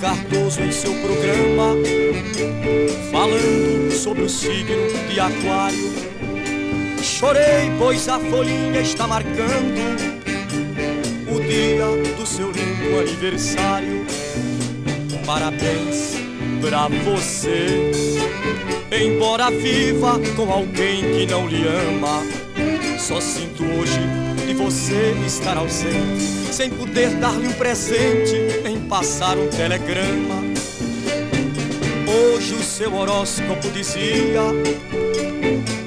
Cardoso em seu programa, falando sobre o signo de Aquário. Chorei, pois a folhinha está marcando o dia do seu lindo aniversário. Parabéns pra você, embora viva com alguém que não lhe ama. Só sinto hoje de você estar ausente, sem poder dar-lhe um presente, nem passar um telegrama. Hoje o seu horóscopo dizia: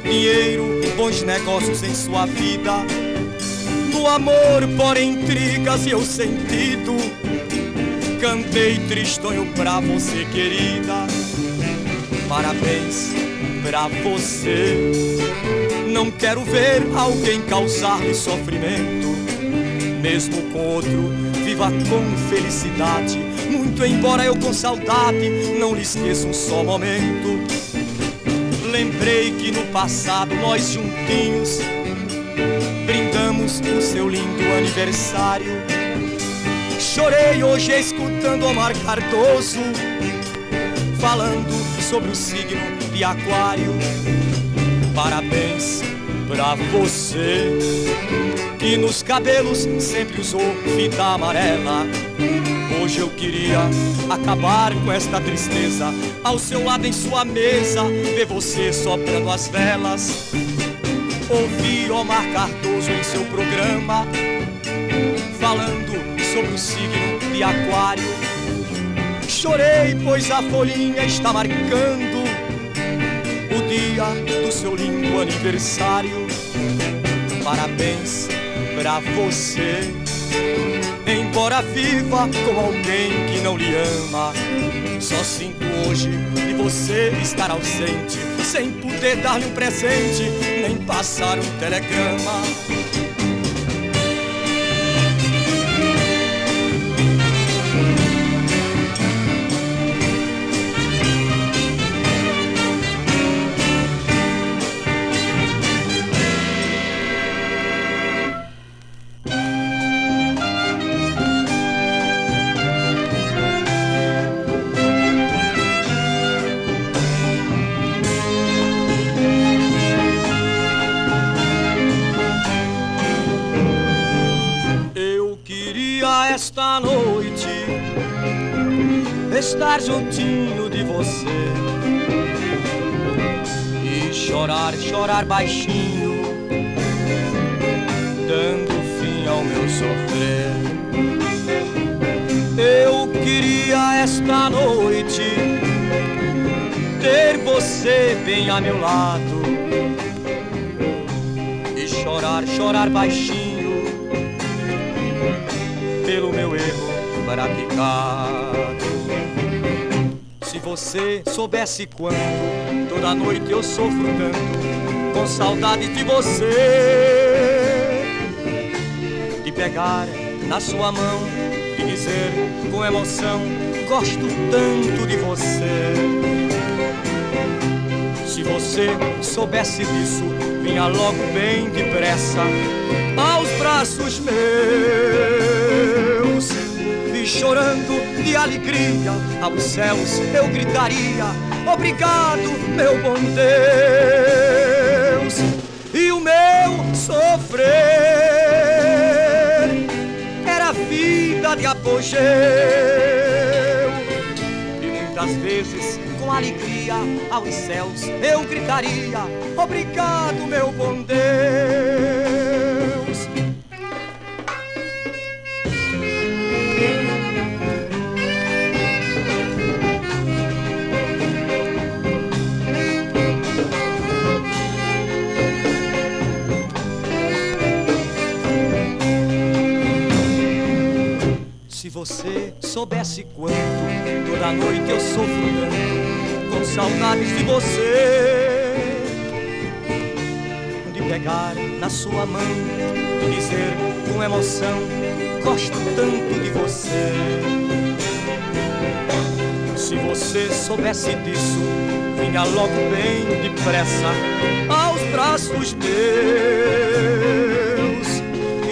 dinheiro, bons negócios em sua vida. No amor, porém, intrigas e eu sentido, cantei tristonho pra você, querida. Parabéns pra você, não quero ver alguém causar-lhe sofrimento. Mesmo com outro, viva com felicidade. Muito embora eu com saudade não lhe esqueça um só momento. Lembrei que no passado nós juntinhos brindamos o seu lindo aniversário. Chorei hoje escutando Omar Cardoso falando sobre o signo de Aquário. Parabéns pra você, que nos cabelos sempre usou fita amarela. Hoje eu queria acabar com esta tristeza, ao seu lado em sua mesa, ver você soprando as velas. Ouvi Omar Cardoso em seu programa, falando sobre o signo de Aquário. Chorei, pois a folhinha está marcando o dia do seu lindo aniversário. Parabéns pra você, embora viva com alguém que não lhe ama. Só sinto hoje de você estar ausente, sem poder dar-lhe um presente, nem passar um telegrama. Esta noite estar juntinho de você e chorar, chorar baixinho, dando fim ao meu sofrer. Eu queria esta noite ter você bem a meu lado e chorar, chorar baixinho pelo meu erro praticado. Se você soubesse quanto toda noite eu sofro tanto com saudade de você, de pegar na sua mão e dizer com emoção: gosto tanto de você. Se você soubesse disso, vinha logo bem depressa aos braços meus, chorando de alegria aos céus eu gritaria: obrigado, meu bom Deus. E o meu sofrer era vida de apogeu, e muitas vezes com alegria aos céus eu gritaria: obrigado, meu bom Deus. Se você soubesse quanto toda noite eu sofro tanto com saudades de você, de pegar na sua mão e dizer com emoção: gosto tanto de você. Se você soubesse disso, vinha logo bem depressa aos braços meus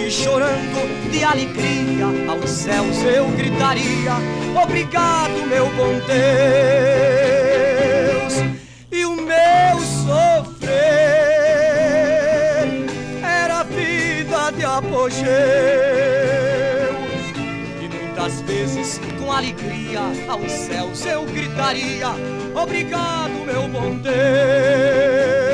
e chorando de alegria aos céus eu gritaria: obrigado, meu bom Deus. E o meu sofrer era vida de apogeu, e muitas vezes com alegria aos céus eu gritaria: obrigado, meu bom Deus.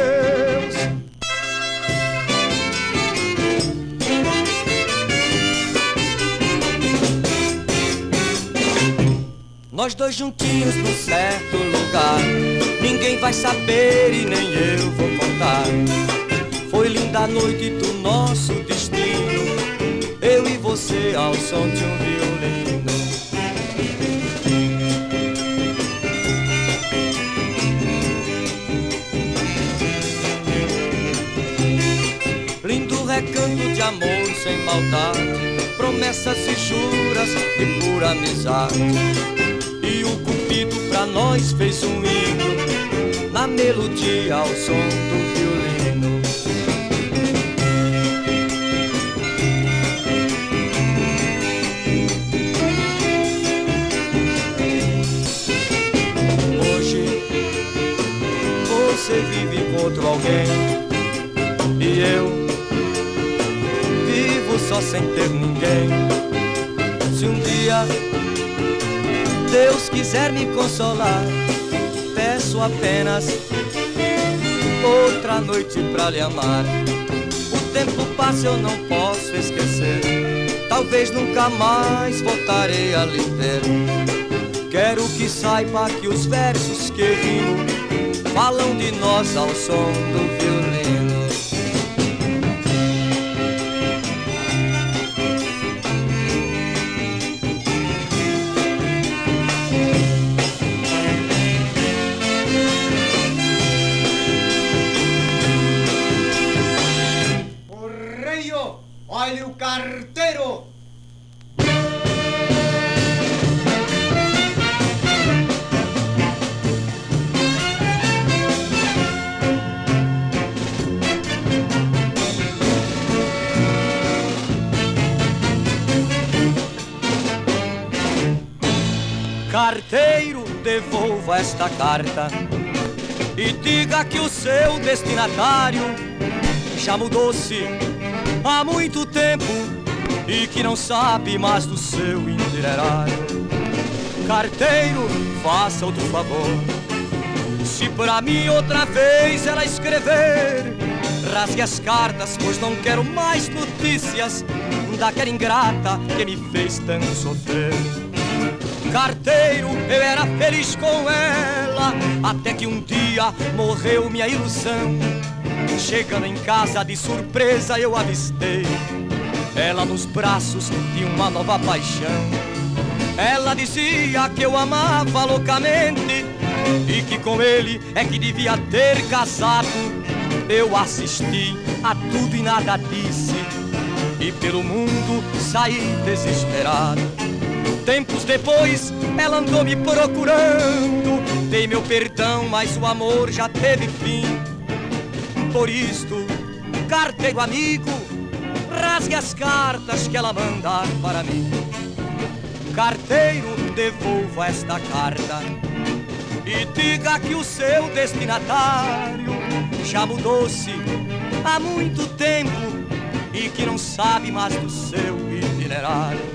Nós dois juntinhos num certo lugar, ninguém vai saber e nem eu vou contar. Foi linda a noite do nosso destino, eu e você ao som de um violino. Lindo recanto de amor sem maldade, promessas e juras e pura amizade. Pra nós fez um hino na melodia ao som do violino. Hoje você vive contra alguém e eu vivo só sem ter ninguém. Se um dia Deus quiser me consolar, peço apenas outra noite pra lhe amar. O tempo passa, eu não posso esquecer, talvez nunca mais voltarei a lhe ver. Quero que saiba que os versos que rimo falam de nós ao som do violino. Carteiro, devolva esta carta e diga que o seu destinatário já mudou-se há muito tempo e que não sabe mais do seu itinerário. Carteiro, faça outro favor, se pra mim outra vez ela escrever, rasgue as cartas, pois não quero mais notícias daquela ingrata que me fez tanto sofrer. Carteiro, eu era feliz com ela, até que um dia morreu minha ilusão. Chegando em casa de surpresa eu avistei ela nos braços de uma nova paixão. Ela dizia que eu amava loucamente e que com ele é que devia ter casado. Eu assisti a tudo e nada disse, e pelo mundo saí desesperado. Tempos depois, ela andou me procurando. Dei meu perdão, mas o amor já teve fim. Por isto, carteiro amigo, rasgue as cartas que ela mandar para mim. Carteiro, devolva esta carta e diga que o seu destinatário já mudou-se há muito tempo e que não sabe mais do seu itinerário.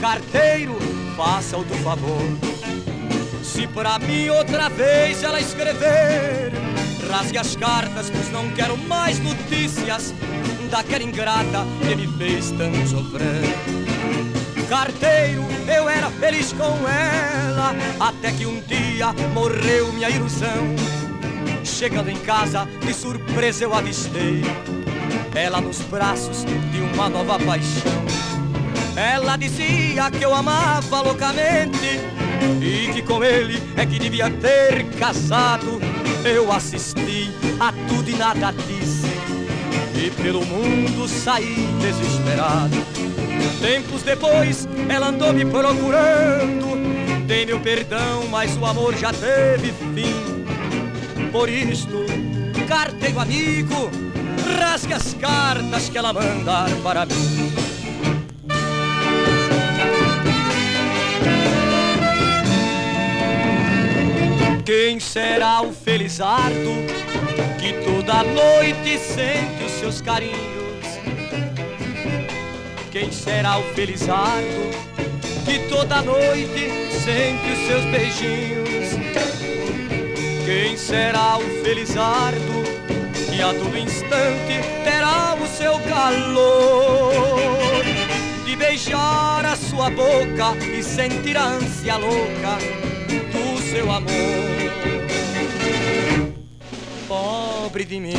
Carteiro, faça outro favor, se pra mim outra vez ela escrever, rasgue as cartas, pois não quero mais notícias daquela ingrata que me fez tanto sofrer. Carteiro, eu era feliz com ela, até que um dia morreu minha ilusão. Chegando em casa, de surpresa eu avistei ela nos braços de uma nova paixão. Ela dizia que eu amava loucamente e que com ele é que devia ter casado. Eu assisti a tudo e nada disse, e pelo mundo saí desesperado. Tempos depois ela andou me procurando. Dei meu perdão, mas o amor já teve fim. Por isto, carteiro amigo, rasgue as cartas que ela mandar para mim. Quem será o felizardo que toda noite sente os seus carinhos? Quem será o felizardo que toda noite sente os seus beijinhos? Quem será o felizardo que a todo instante terá o seu calor? De beijar a sua boca e sentir a ânsia louca do seu amor. Pobre de mim,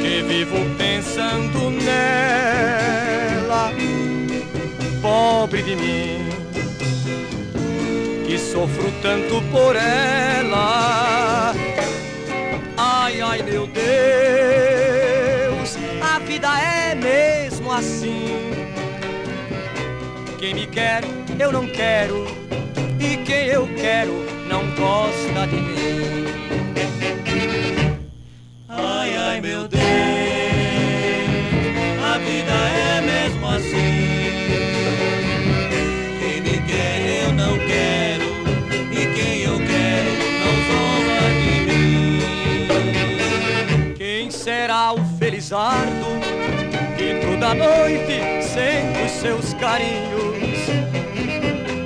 que vivo pensando nela. Pobre de mim, que sofro tanto por ela. Ai, ai, meu Deus, a vida é mesmo assim. Quem me quer, eu não quero, e quem eu quero, não gosta de mim. Ai, ai, meu Deus, a vida é mesmo assim. Quem me quer, eu não quero, e quem eu quero, não gosta de mim. Quem será o felizardo que toda noite sente os seus carinhos?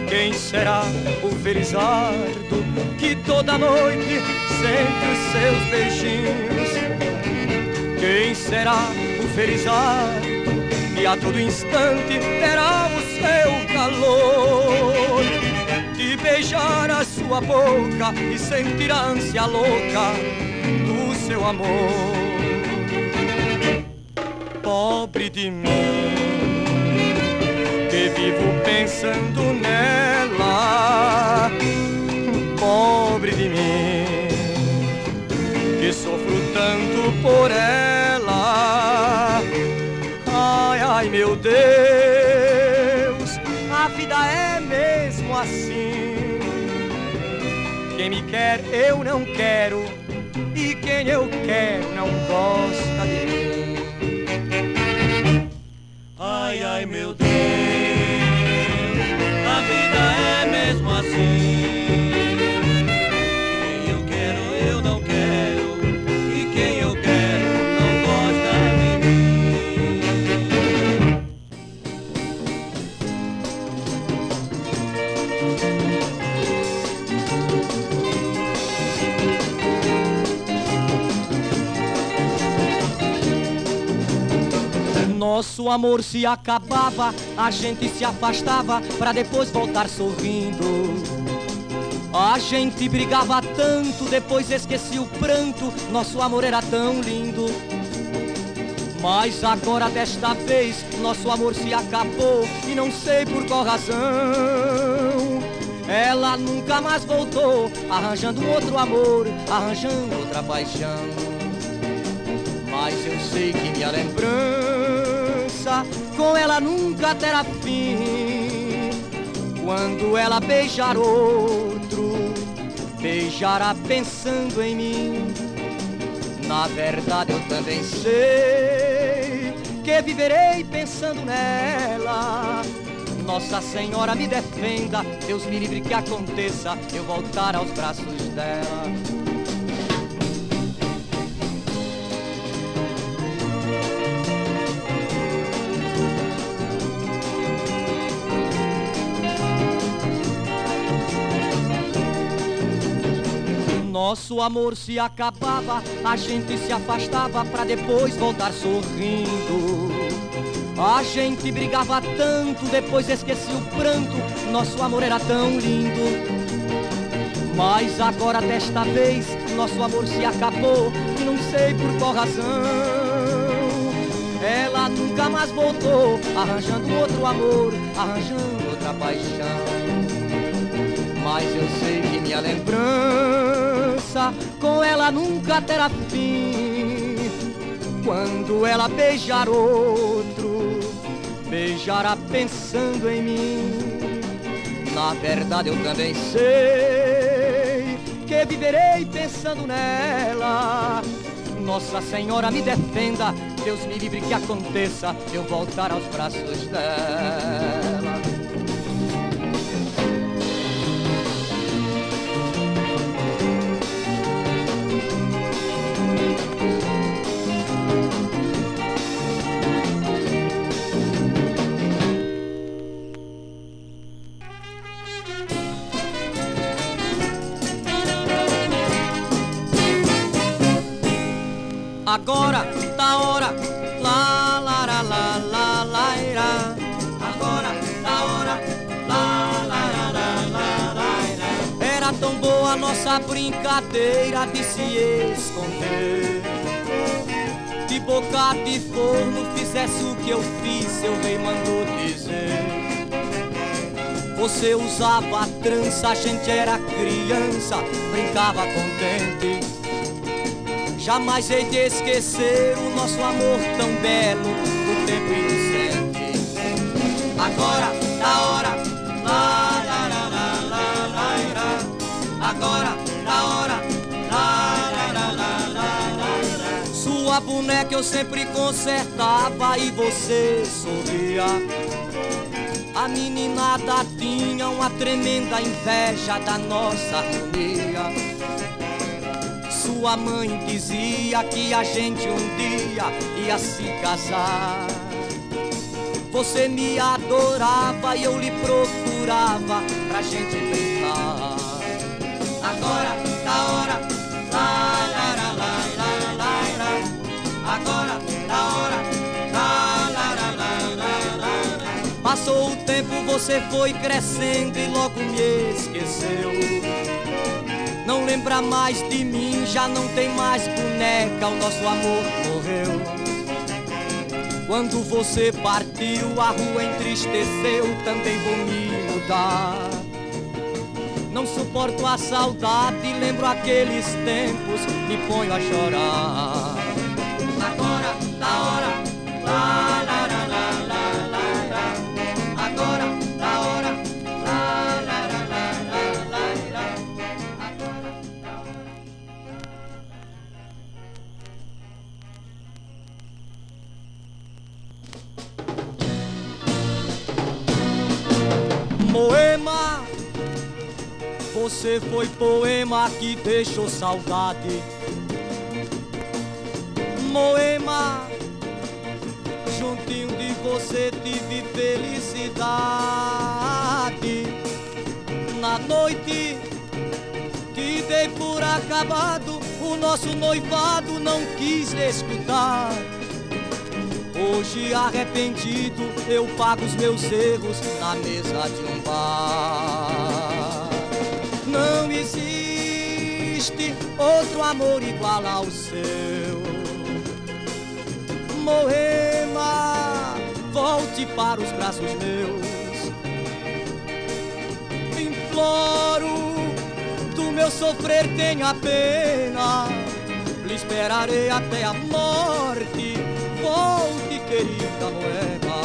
Quem será o felizardo que toda noite sente os seus beijinhos? Quem será o felizardo que a todo instante terá o seu calor? De beijar a sua boca e sentir a ânsia louca do seu amor. Pobre de mim, que vivo pensando nela. Pobre de mim, que sofro tanto por ela. Ai, ai, meu Deus, a vida é mesmo assim. Quem me quer, eu não quero, e quem eu quero, não gosta de mim. Ai, ai, meu Deus, é mesmo assim. Quem eu quero, eu não quero, e quem eu quero, não gosta de mim. Nosso amor se acabava, a gente se afastava pra depois voltar sorrindo. A gente brigava tanto, depois esquecia o pranto. Nosso amor era tão lindo. Mas agora desta vez, nosso amor se acabou, e não sei por qual razão. Ela nunca mais voltou, arranjando outro amor, arranjando outra paixão. Mas eu sei que minha lembrança com ela nunca terá fim. Quando ela beijar outro, beijará pensando em mim. Na verdade eu também sei que viverei pensando nela. Nossa Senhora me defenda, Deus me livre que aconteça eu voltar aos braços dela. Nosso amor se acabava, a gente se afastava pra depois voltar sorrindo. A gente brigava tanto, depois esquecia o pranto. Nosso amor era tão lindo. Mas agora desta vez, nosso amor se acabou, e não sei por qual razão. Ela nunca mais voltou, arranjando outro amor, arranjando outra paixão. Mas eu sei que minha lembrança com ela nunca terá fim. Quando ela beijar outro, beijará pensando em mim. Na verdade eu também sei que viverei pensando nela. Nossa Senhora me defenda, Deus me livre que aconteça eu voltar aos braços dela. agora tá hora, lá, lá, lá, lá, lá, lá, irá. Agora tá hora, lá, lá, lá, lá, lá, lá, irá. Era tão boa a nossa brincadeira de se esconder. De boca de forno fizesse o que eu fiz, seu rei mandou dizer. Você usava a trança, a gente era criança, brincava contente. Jamais hei de esquecer o nosso amor tão belo, do tempo inocente. Agora tá hora, lá, lá, lá, lá, lá, lá, irá. Agora tá hora, lá, lá, lá, lá, lá, lá. Sua boneca eu sempre consertava e você sorria. A meninada tinha uma tremenda inveja da nossa harmonia. Sua mãe dizia que a gente um dia ia se casar. Você me adorava e eu lhe procurava pra gente brincar. Agora tá hora, lá, lá, lá, lá, lá, lá, lá. Agora tá hora. Passou o tempo, você foi crescendo e logo me esqueceu. Não lembra mais de mim, já não tem mais boneca, o nosso amor morreu. Quando você partiu, a rua entristeceu, também vou me mudar. Não suporto a saudade, lembro aqueles tempos, me ponho a chorar. Agora tá hora, lá, lá, lá, lá, lá, lá. Agora tá hora, lá, lá, lá, lá, lá, lá, lá. Agora tá hora. Moema, você foi poema que deixou saudade. Moema, juntinho de você tive felicidade. Na noite que dei por acabado, o nosso noivado não quis escutar. Hoje arrependido, eu pago os meus erros na mesa de um bar. Não existe outro amor igual ao seu. Moema, volte para os braços meus. Imploro do meu sofrer, tenha pena. Lhe esperarei até a morte. Volte, querida Moema.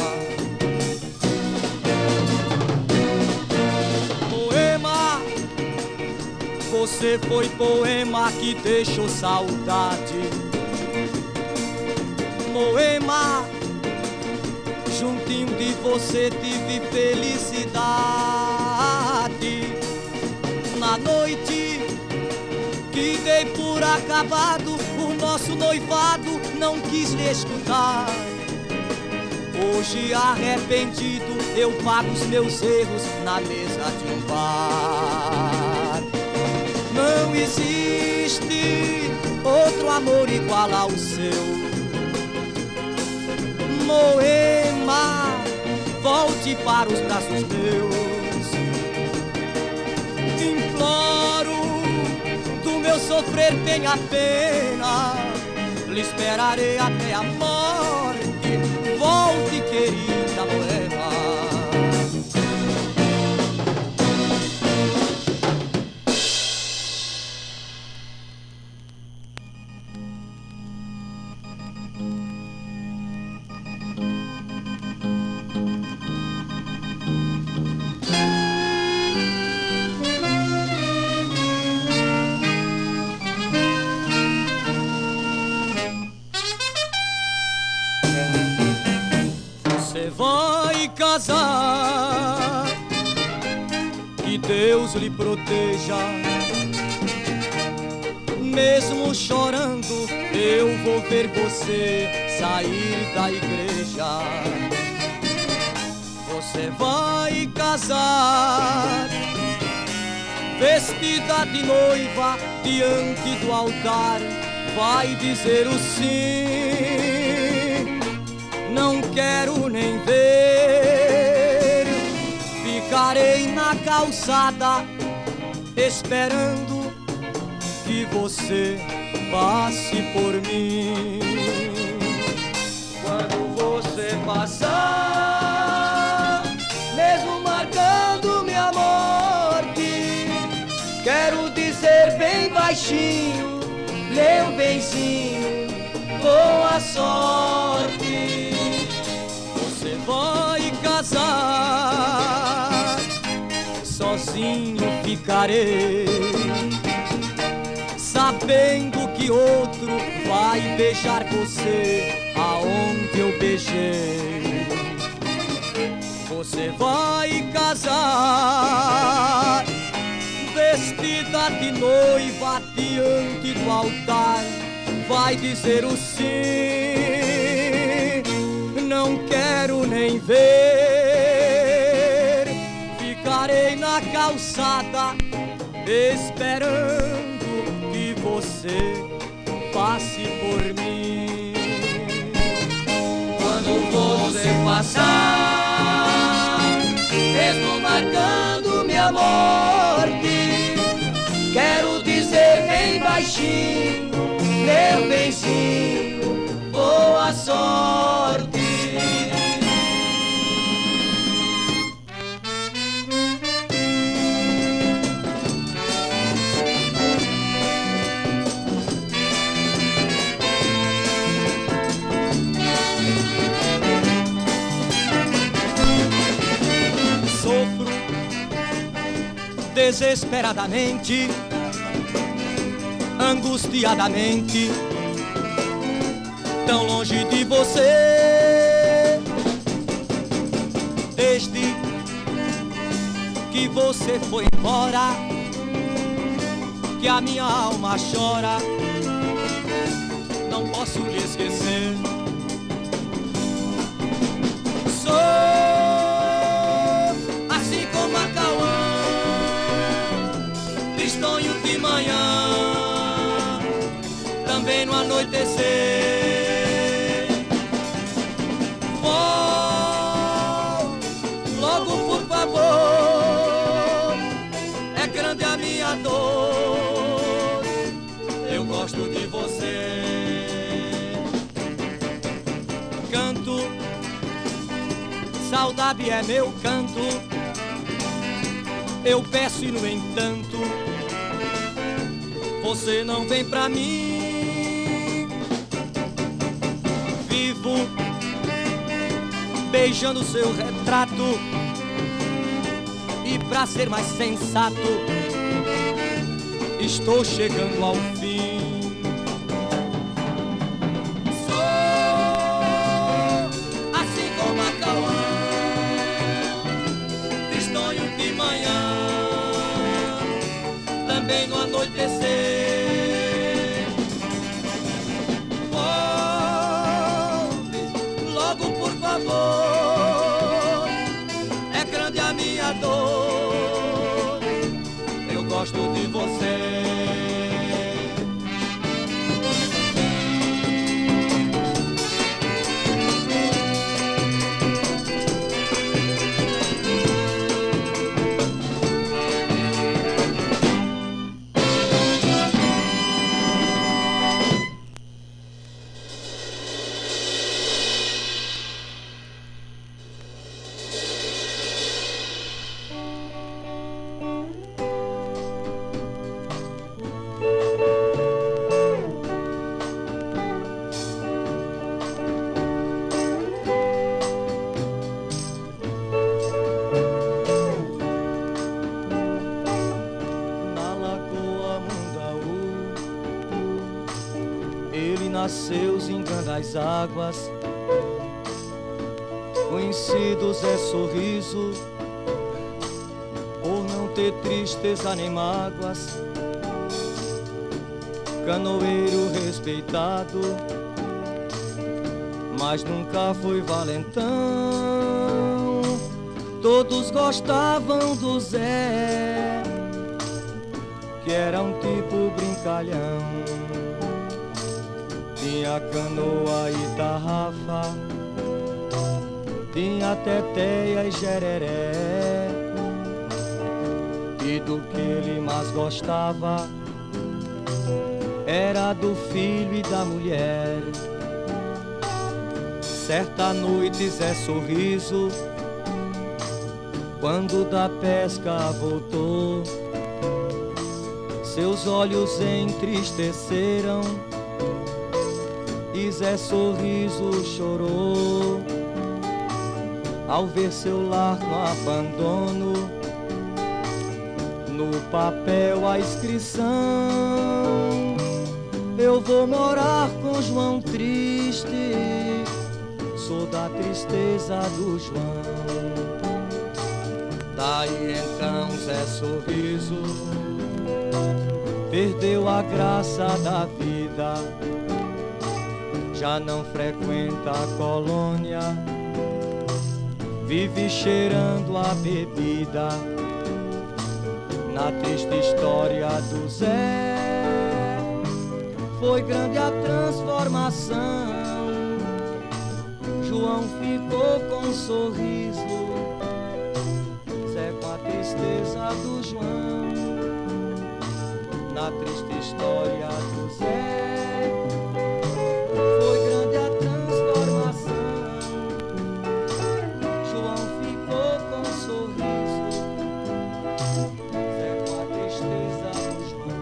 Moema, você foi poema que deixou saudade. Moema, juntinho de você tive felicidade. Na noite que dei por acabado, o nosso noivado não quis lhe escutar. Hoje arrependido, eu pago os meus erros na mesa de um bar. Não existe outro amor igual ao seu. Moema, volte para os braços meus. Imploro do meu sofrer, tenha pena. Lhe esperarei até a morte. Volte, querida Moema. Que Deus lhe proteja. Mesmo chorando, eu vou ver você sair da igreja. Você vai casar, vestida de noiva, diante do altar vai dizer o sim. Não quero nem ver, ficarei na calçada esperando que você passe por mim. Quando você passar, mesmo marcando minha morte, quero dizer bem baixinho, meu benzinho, boa sorte. Você vai casar, sozinho ficarei, sabendo que outro vai beijar você aonde eu beijei. Você vai casar, vestida de noiva diante do altar, vai dizer o sim. Não quero nem ver, ficarei na calçada esperando que você passe por mim. Quando você passar, mesmo marcando minha morte, quero dizer bem baixinho, meu benzinho, boa sorte. Desesperadamente, angustiadamente, tão longe de você, desde que você foi embora, que a minha alma chora, não posso lhe esquecer. Sou assim como Acauã, sonho de manhã, também no anoitecer. Vou, logo por favor, é grande a minha dor, eu gosto de você. Canto, saudade é meu canto, eu peço e no entanto você não vem pra mim. Vivo beijando seu retrato, e pra ser mais sensato, estou chegando ao fim. Sou assim como Acauã, tristonho de manhã, também no anoitecer. É grande a minha dor, eu gosto de você. Nasceu zingando as águas, conhecidos é sorriso, por não ter tristeza nem mágoas. Canoeiro respeitado, mas nunca foi valentão. Todos gostavam do Zé, que era um tipo brincalhão. tinha canoa e tarrafa, tinha teteia e jereré, e do que ele mais gostava era do filho e da mulher. Certa noite Zé Sorriso, quando da pesca voltou, seus olhos entristeceram e Zé Sorriso chorou ao ver seu lar no abandono, no papel a inscrição: eu vou morar com João triste, sou da tristeza do João. Daí então Zé Sorriso perdeu a graça da vida, já não frequenta a colônia, vive cheirando a bebida. Na triste história do Zé, foi grande a transformação. João ficou com um sorriso, Zé com a tristeza do João. Na triste história do Zé, foi grande a transformação. João ficou com um sorriso, Zé com a tristeza do João.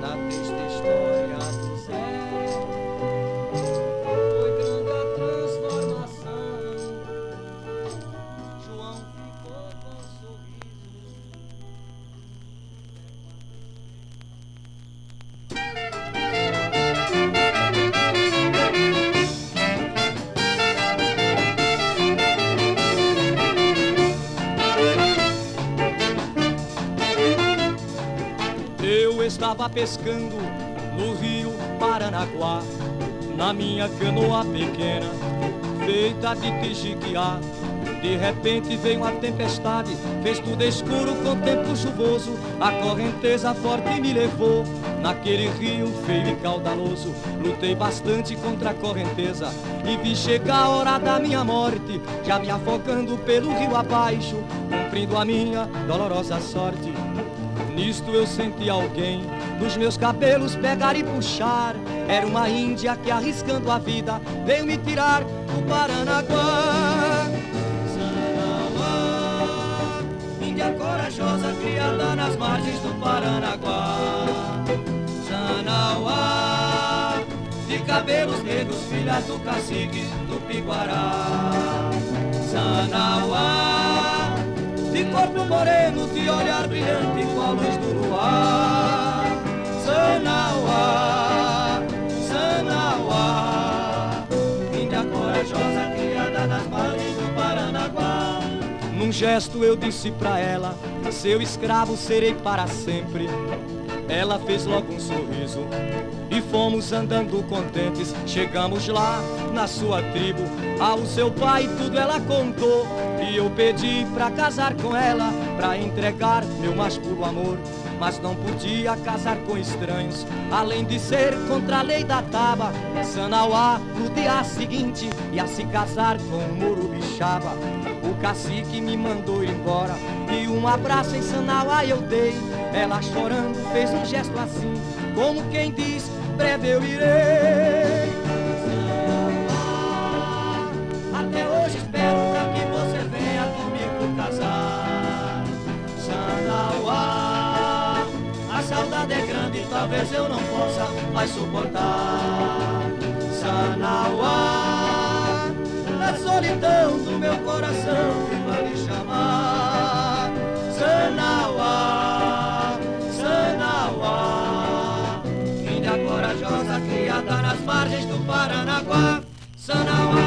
Na triste história do Zé, foi grande a transformação. João ficou com um sorriso. Estava pescando no rio Paranaguá, na minha canoa pequena, feita de tijiquiá. De repente veio uma tempestade, fez tudo escuro com tempo chuvoso. A correnteza forte me levou naquele rio feio e caudaloso. Lutei bastante contra a correnteza e vi chegar a hora da minha morte, já me afogando pelo rio abaixo, cumprindo a minha dolorosa sorte. Nisto eu senti alguém nos meus cabelos pegar e puxar. Era uma índia que, arriscando a vida, veio me tirar do Paranaguá. Sanauá, índia corajosa criada nas margens do Paranaguá. Sanauá, de cabelos negros, filha do cacique do Piguará. Sanauá, de corpo moreno, de olhar brilhante com a luz do luar. Sanauá, Sanauá, índia corajosa criada nas margens do Paranaguá. Num gesto eu disse pra ela: seu escravo serei para sempre. Ela fez logo um sorriso e fomos andando contentes. Chegamos lá na sua tribo, ao seu pai tudo ela contou, e eu pedi pra casar com ela, pra entregar meu mais puro amor. Mas não podia casar com estranhos, além de ser contra a lei da taba. Sanauá, no dia seguinte, ia se casar com Murubixaba. O cacique me mandou embora e um abraço em Sanauá eu dei. Ela chorando fez um gesto assim, como quem diz: breve eu irei. Sanauá, até hoje espero pra que você venha comigo casar. Sanauá, a saudade é grande, talvez eu não possa mais suportar. Sanauá, na solidão do meu coração que vai me chamar. Sanauá, Sanauá, índia corajosa criada nas margens do Paranaguá. Sanauá.